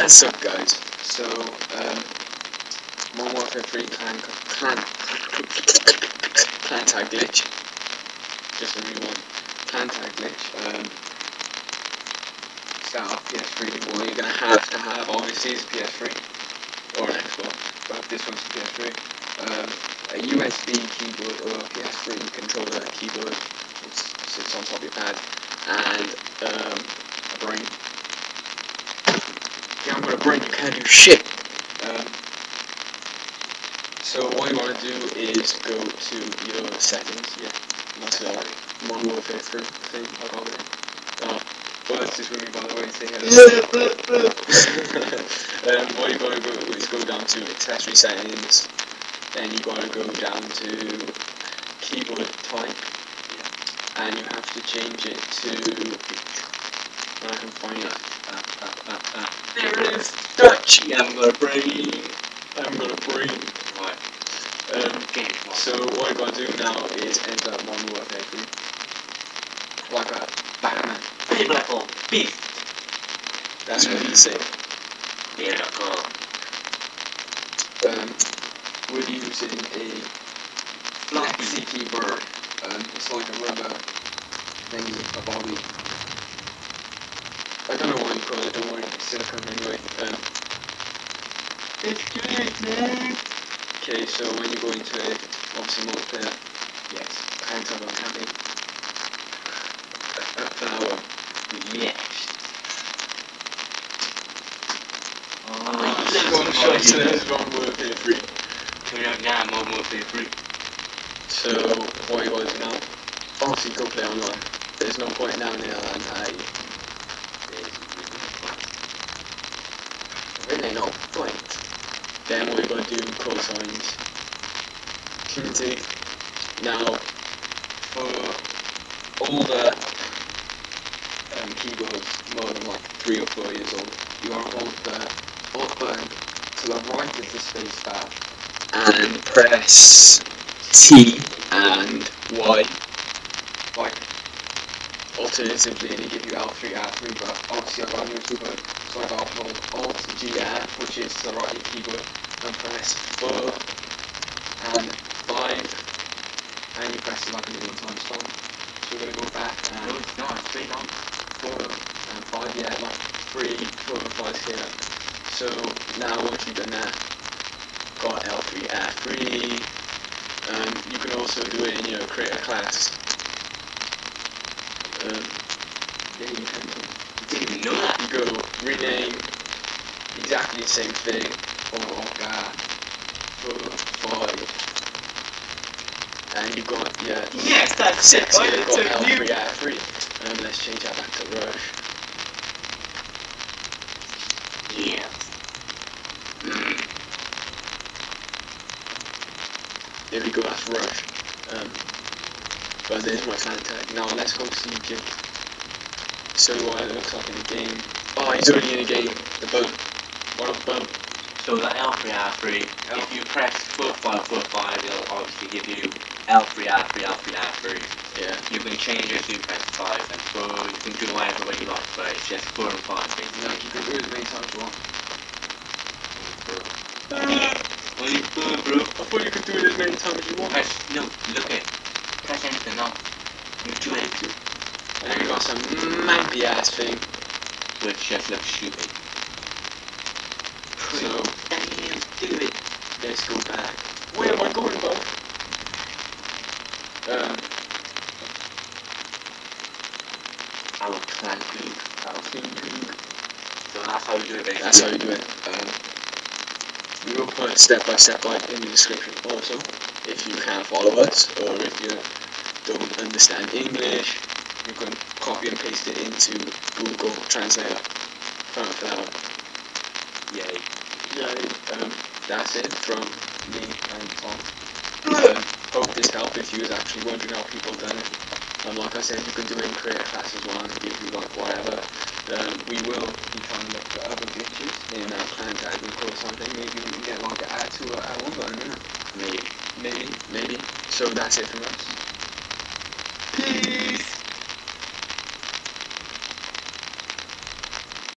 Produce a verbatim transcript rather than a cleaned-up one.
What's up, guys? So, um, Modern Warfare three clan, clan, clan tag glitch. Just a new one. Clan tag glitch. Um, start off P S three. Well, you're gonna have to have, obviously, it's a P S three or an Xbox, but this one's a P S three. Um, a U S B keyboard or a P S three controller keyboard, which sits on top of your pad, and um, a brain. Yeah, I'm gonna brain, you can't do shit. Um, so all you want to do is go to your settings. Yeah, that's uh, Modern Warfare three thing. I call it. Oh, well, that's just really by the way. um, all you gotta go is go down to accessory settings. Then you gotta go down to keyboard type, yeah. And you have to change it to. I can find it. Uh, uh, uh, uh. There it is! Dutch! I'm gonna brain! I'm gonna brain! Right. Um, so, what I've got to do now is enter Modern Warfare three. Like a Batman. Be black hole. Beast! That's what he said. Be black hole. Um, we're using a flaxy keyboard. Um, it's like a rubber thing, a body. I don't know what you call it, don't worry, it's silicone anyway. Um, Excuse me! Okay, so when you go into it, obviously multiplayer, yes, hands up on camping. A flower, yes. Oh, I'm sure it's the wrong word for free. Turn out now, more word for free. So, what you guys now? Obviously, go play online. There's no point now in the island, I. Really no point. Then what we're going to do call signs. Community. Now, for older um, keyboards, more than like three or four years old, you are on the alt button to the right of the space bar and press T and Y. Like, alternatively, they give you L three, R three, but obviously I've got a new keyboard, so I got to hold Alt G R, which is the right keyboard, and press four and five, and you press it like a million times long. So we're going to go back and, no, it's not, it's three, nine, four and five, yeah, like three, four and five here. So now once you've done that, got L three, R three, um, you can also do it in your creator class. Um, yeah, you can. You didn't even know that. You go rename exactly the same thing. Oh god. Four, five. And you got yeah. Yes, that's six. It. You've got L three, R three. Um, let's change that back to Rush. Yeah. Mm. There we go. That's Rush. Um. But there's my fan tag. Now let's go see Jake. So what it looks like in the game. Oh, he's already in the game. The bump. What a bump. So the L three, R three. L. If you press foot five, foot five, it'll obviously give you L three, R three, L three, R three. Yeah. You can change it to press five and four. You can do whatever way you like, but it's just four and five. Basically. No, you can do it as many times you want. What are you doing, bro? I thought you could do it as many times as you want. Press, no, look at it. Press anything now. You do it. And then you got some mighty ass thing. Which just looks stupid. So, do it. Let's go back. Where am I going, bro? Um. Our clan group. Our clan group. So that's how you do it, baby. That's how you do it. Um, we will put step by step by in the description also. If you can't follow us, or if you don't understand English, you can copy and paste it into Google Translator. Found that out. Yay. Yay. Um, that's it from me and Tom. Um, hope this helped if you was actually wondering how people done it. And like I said, you can do it in creator class as well, and give you like whatever. Um, we will be trying to look for other glitches in our clan tag or something. Maybe we can get like an add to an add one button, maybe. Maybe, maybe. So that's it from us.